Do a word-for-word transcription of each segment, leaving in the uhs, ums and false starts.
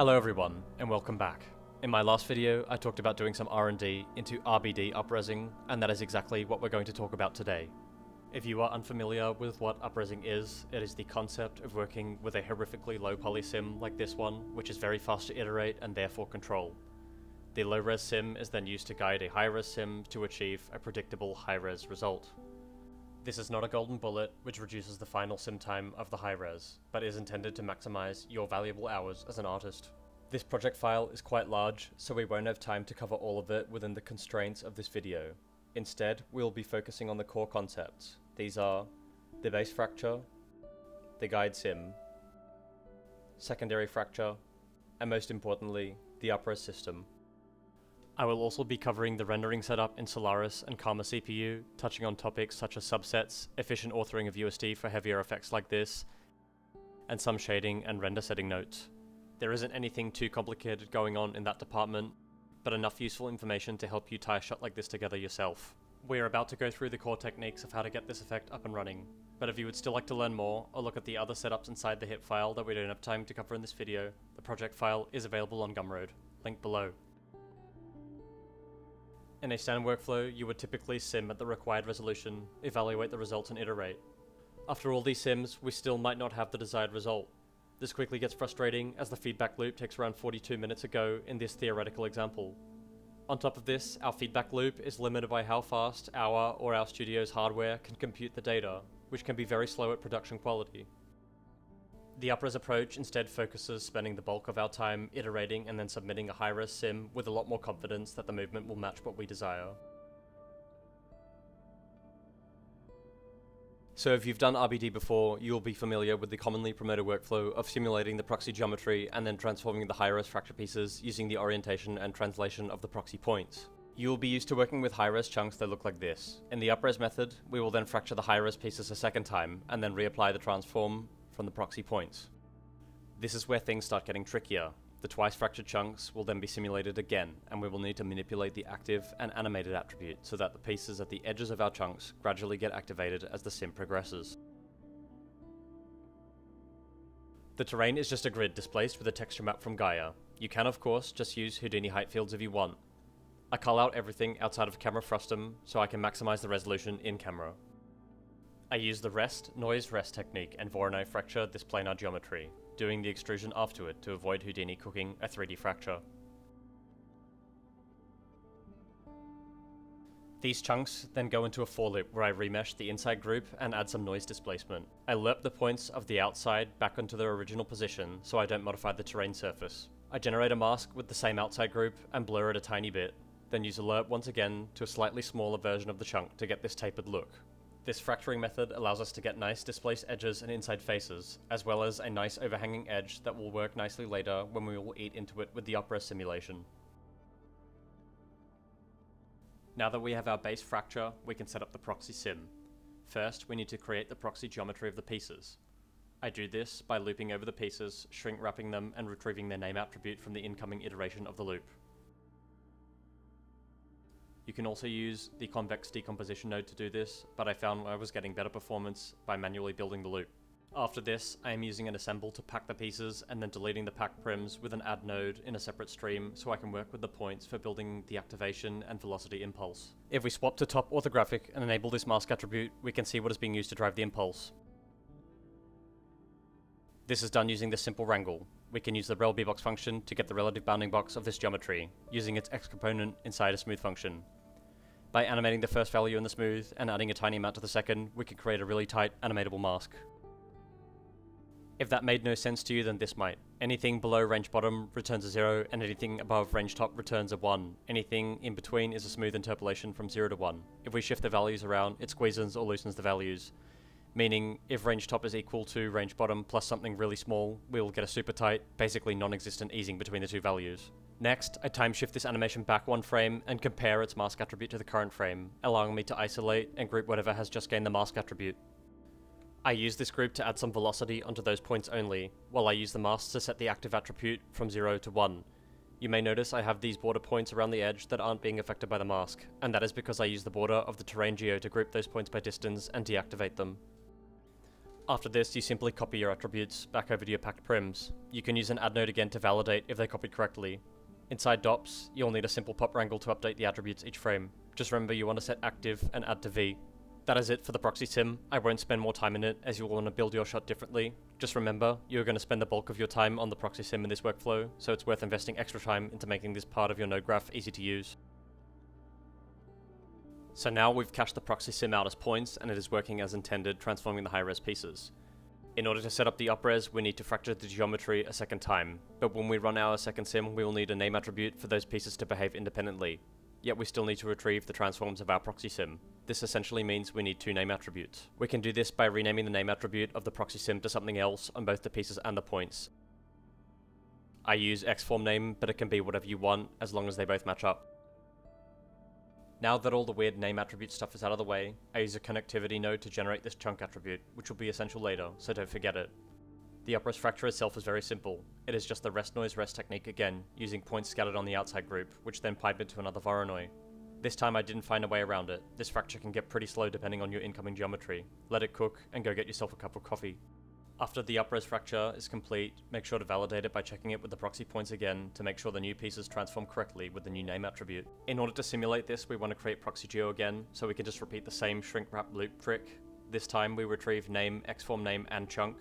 Hello everyone, and welcome back. In my last video, I talked about doing some R and D into R B D upresing, and that is exactly what we're going to talk about today. If you are unfamiliar with what upresing is, it is the concept of working with a horrifically low poly sim like this one, which is very fast to iterate and therefore control. The low-res sim is then used to guide a high-res sim to achieve a predictable high-res result. This is not a golden bullet, which reduces the final sim time of the high-res, but is intended to maximize your valuable hours as an artist. This project file is quite large, so we won't have time to cover all of it within the constraints of this video. Instead, we will be focusing on the core concepts. These are the base fracture, the guide sim, secondary fracture, and most importantly, the upres system. I will also be covering the rendering setup in Solaris and Karma C P U, touching on topics such as subsets, efficient authoring of U S D for heavier effects like this, and some shading and render setting notes. There isn't anything too complicated going on in that department, but enough useful information to help you tie a shot like this together yourself. We are about to go through the core techniques of how to get this effect up and running, but if you would still like to learn more, or look at the other setups inside the HIP file that we don't have time to cover in this video, the project file is available on Gumroad, link below. In a standard workflow, you would typically sim at the required resolution, evaluate the results and iterate. After all these sims, we still might not have the desired result. This quickly gets frustrating as the feedback loop takes around forty-two minutes ago in this theoretical example. On top of this, our feedback loop is limited by how fast our or our studio's hardware can compute the data, which can be very slow at production quality. The upres approach instead focuses spending the bulk of our time iterating and then submitting a high-res sim with a lot more confidence that the movement will match what we desire. So if you've done R B D before, you'll be familiar with the commonly promoted workflow of simulating the proxy geometry and then transforming the high-res fracture pieces using the orientation and translation of the proxy points. You'll be used to working with high-res chunks that look like this. In the upres method, we will then fracture the high-res pieces a second time and then reapply the transform from the proxy points. This is where things start getting trickier. The twice fractured chunks will then be simulated again, and we will need to manipulate the active and animated attribute so that the pieces at the edges of our chunks gradually get activated as the sim progresses. The terrain is just a grid displaced with a texture map from Gaia. You can of course just use Houdini height fields if you want. I cull out everything outside of camera frustum so I can maximize the resolution in camera. I use the rest, noise, rest technique and Voronoi fracture this planar geometry, doing the extrusion afterward to avoid Houdini cooking a three D fracture. These chunks then go into a for loop where I remesh the inside group and add some noise displacement. I lerp the points of the outside back into their original position so I don't modify the terrain surface. I generate a mask with the same outside group and blur it a tiny bit, then use a lerp once again to a slightly smaller version of the chunk to get this tapered look. This fracturing method allows us to get nice displaced edges and inside faces, as well as a nice overhanging edge that will work nicely later when we will eat into it with the upres simulation. Now that we have our base fracture, we can set up the proxy sim. First, we need to create the proxy geometry of the pieces. I do this by looping over the pieces, shrink wrapping them, and retrieving their name attribute from the incoming iteration of the loop. You can also use the convex decomposition node to do this, but I found I was getting better performance by manually building the loop. After this, I am using an assemble to pack the pieces and then deleting the pack prims with an add node in a separate stream so I can work with the points for building the activation and velocity impulse. If we swap to top orthographic and enable this mask attribute, we can see what is being used to drive the impulse. This is done using the simple wrangle. We can use the relBbox function to get the relative bounding box of this geometry, using its x component inside a smooth function. By animating the first value in the smooth and adding a tiny amount to the second, we can create a really tight animatable mask. If that made no sense to you, then this might. Anything below range bottom returns a zero, and anything above range top returns a one. Anything in between is a smooth interpolation from zero to one. If we shift the values around, it squeezes or loosens the values. Meaning, if range top is equal to range bottom plus something really small, we will get a super tight, basically non-existent easing between the two values. Next, I time shift this animation back one frame and compare its mask attribute to the current frame, allowing me to isolate and group whatever has just gained the mask attribute. I use this group to add some velocity onto those points only, while I use the mask to set the active attribute from zero to one. You may notice I have these border points around the edge that aren't being affected by the mask, and that is because I use the border of the terrain geo to group those points by distance and deactivate them. After this, you simply copy your attributes back over to your packed prims. You can use an add node again to validate if they copied correctly. Inside DOPS, you'll need a simple pop wrangle to update the attributes each frame. Just remember you want to set active and add to V. That is it for the proxy sim. I won't spend more time in it as you will want to build your shot differently. Just remember, you're going to spend the bulk of your time on the proxy sim in this workflow, so it's worth investing extra time into making this part of your node graph easy to use. So now we've cached the proxy sim out as points and it is working as intended, transforming the high-res pieces. In order to set up the upres, we need to fracture the geometry a second time, but when we run our second sim, we will need a name attribute for those pieces to behave independently, yet we still need to retrieve the transforms of our proxy sim. This essentially means we need two name attributes. We can do this by renaming the name attribute of the proxy sim to something else on both the pieces and the points. I use xform name, but it can be whatever you want, as long as they both match up. Now that all the weird name attribute stuff is out of the way, I use a connectivity node to generate this chunk attribute, which will be essential later, so don't forget it. The upres fracture itself is very simple. It is just the rest noise rest technique again, using points scattered on the outside group, which then pipe into another Voronoi. This time I didn't find a way around it. This fracture can get pretty slow depending on your incoming geometry. Let it cook, and go get yourself a cup of coffee. After the upres fracture is complete, make sure to validate it by checking it with the proxy points again to make sure the new pieces transform correctly with the new name attribute. In order to simulate this, we want to create proxy geo again, so we can just repeat the same shrink wrap loop trick. This time we retrieve name, xform name, and chunk.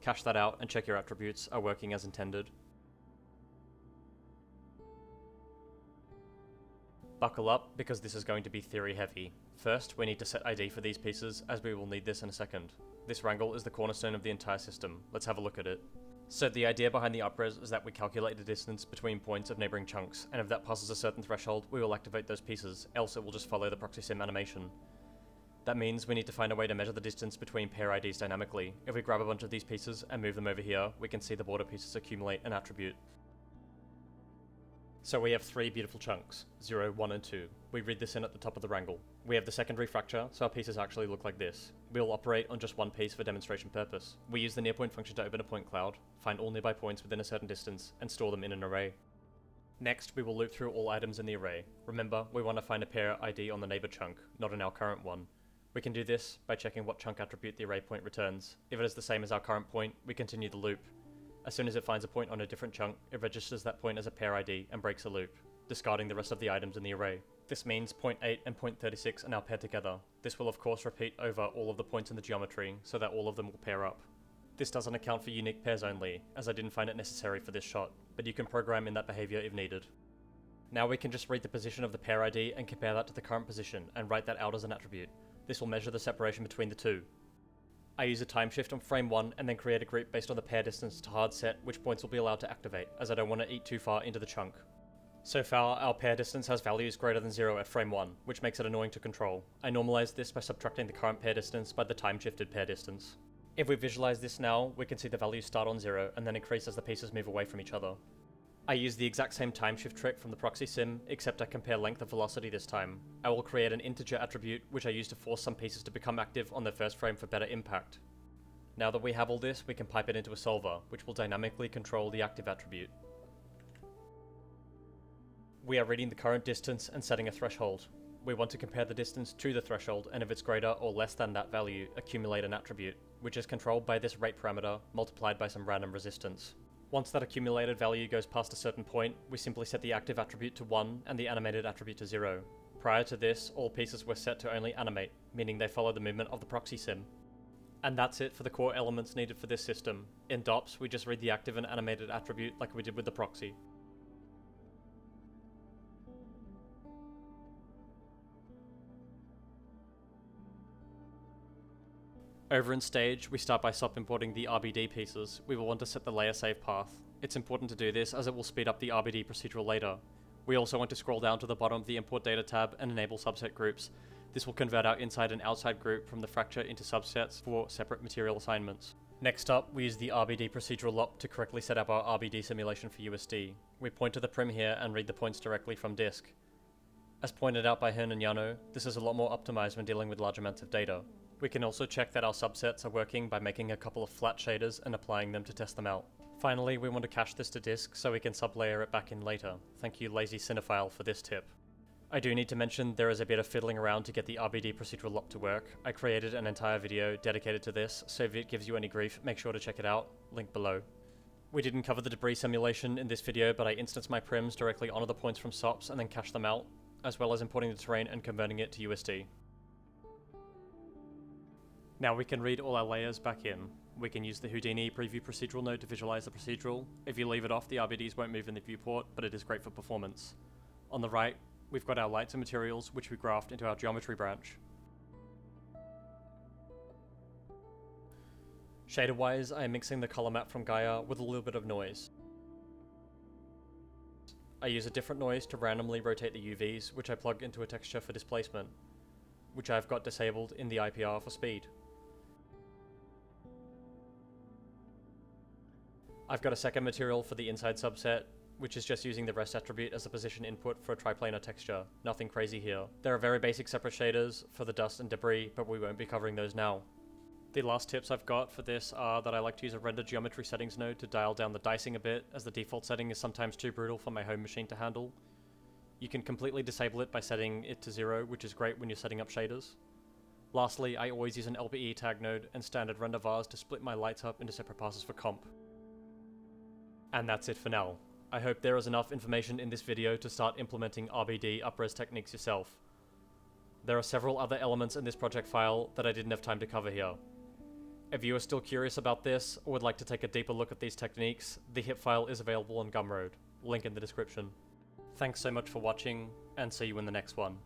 Cache that out and check your attributes are working as intended. Buckle up, because this is going to be theory heavy. First, we need to set I D for these pieces, as we will need this in a second. This wrangle is the cornerstone of the entire system. Let's have a look at it. So the idea behind the upres is that we calculate the distance between points of neighbouring chunks, and if that passes a certain threshold, we will activate those pieces, else it will just follow the proxy sim animation. That means we need to find a way to measure the distance between pair I Ds dynamically. If we grab a bunch of these pieces and move them over here, we can see the border pieces accumulate an attribute. So we have three beautiful chunks, zero, one and two. We read this in at the top of the wrangle. We have the secondary fracture, so our pieces actually look like this. We'll operate on just one piece for demonstration purpose. We use the nearpoint function to open a point cloud, find all nearby points within a certain distance, and store them in an array. Next, we will loop through all items in the array. Remember, we want to find a pair I D on the neighbor chunk, not in our current one. We can do this by checking what chunk attribute the array point returns. If it is the same as our current point, we continue the loop. As soon as it finds a point on a different chunk, it registers that point as a pair I D and breaks the loop, discarding the rest of the items in the array. This means point eight and point thirty-six are now paired together. This will of course repeat over all of the points in the geometry, so that all of them will pair up. This doesn't account for unique pairs only, as I didn't find it necessary for this shot, but you can program in that behaviour if needed. Now we can just read the position of the pair I D and compare that to the current position, and write that out as an attribute. This will measure the separation between the two. I use a time shift on frame one and then create a group based on the pair distance to hard set, which points will be allowed to activate, as I don't want to eat too far into the chunk. So far, our pair distance has values greater than zero at frame one, which makes it annoying to control. I normalize this by subtracting the current pair distance by the time shifted pair distance. If we visualize this now, we can see the values start on zero and then increase as the pieces move away from each other. I use the exact same time shift trick from the proxy sim, except I compare length of velocity this time. I will create an integer attribute, which I use to force some pieces to become active on their first frame for better impact. Now that we have all this, we can pipe it into a solver, which will dynamically control the active attribute. We are reading the current distance and setting a threshold. We want to compare the distance to the threshold, and if it's greater or less than that value, accumulate an attribute, which is controlled by this rate parameter, multiplied by some random resistance. Once that accumulated value goes past a certain point, we simply set the active attribute to one and the animated attribute to zero. Prior to this, all pieces were set to only animate, meaning they follow the movement of the proxy sim. And that's it for the core elements needed for this system. In DOPS, we just read the active and animated attribute like we did with the proxy. Over in stage, we start by stop importing the R B D pieces. We will want to set the layer save path. It's important to do this as it will speed up the R B D procedural later. We also want to scroll down to the bottom of the import data tab and enable subset groups. This will convert our inside and outside group from the fracture into subsets for separate material assignments. Next up, we use the R B D procedural L O P to correctly set up our R B D simulation for U S D. We point to the prim here and read the points directly from disk. As pointed out by Hernan Yano, this is a lot more optimized when dealing with large amounts of data. We can also check that our subsets are working by making a couple of flat shaders and applying them to test them out. Finally, we want to cache this to disk so we can sublayer it back in later. Thank you, lazy cinephile, for this tip. I do need to mention there is a bit of fiddling around to get the R B D procedural L O P to work. I created an entire video dedicated to this, so if it gives you any grief, make sure to check it out, link below. We didn't cover the debris simulation in this video, but I instanced my prims directly onto the points from S O Ps and then cashed them out, as well as importing the terrain and converting it to U S D. Now we can read all our layers back in. We can use the Houdini preview procedural node to visualize the procedural. If you leave it off, the R B Ds won't move in the viewport, but it is great for performance. On the right, we've got our lights and materials, which we graft into our geometry branch. Shader-wise, I am mixing the color map from Gaia with a little bit of noise. I use a different noise to randomly rotate the U Vs, which I plug into a texture for displacement, which I've got disabled in the I P R for speed. I've got a second material for the inside subset, which is just using the rest attribute as a position input for a triplanar texture. Nothing crazy here. There are very basic separate shaders for the dust and debris, but we won't be covering those now. The last tips I've got for this are that I like to use a render geometry settings node to dial down the dicing a bit, as the default setting is sometimes too brutal for my home machine to handle. You can completely disable it by setting it to zero, which is great when you're setting up shaders. Lastly, I always use an L P E tag node and standard render vars to split my lights up into separate passes for comp. And that's it for now. I hope there is enough information in this video to start implementing R B D upres techniques yourself. There are several other elements in this project file that I didn't have time to cover here. If you are still curious about this or would like to take a deeper look at these techniques, the H I P file is available on Gumroad, link in the description. Thanks so much for watching, and see you in the next one.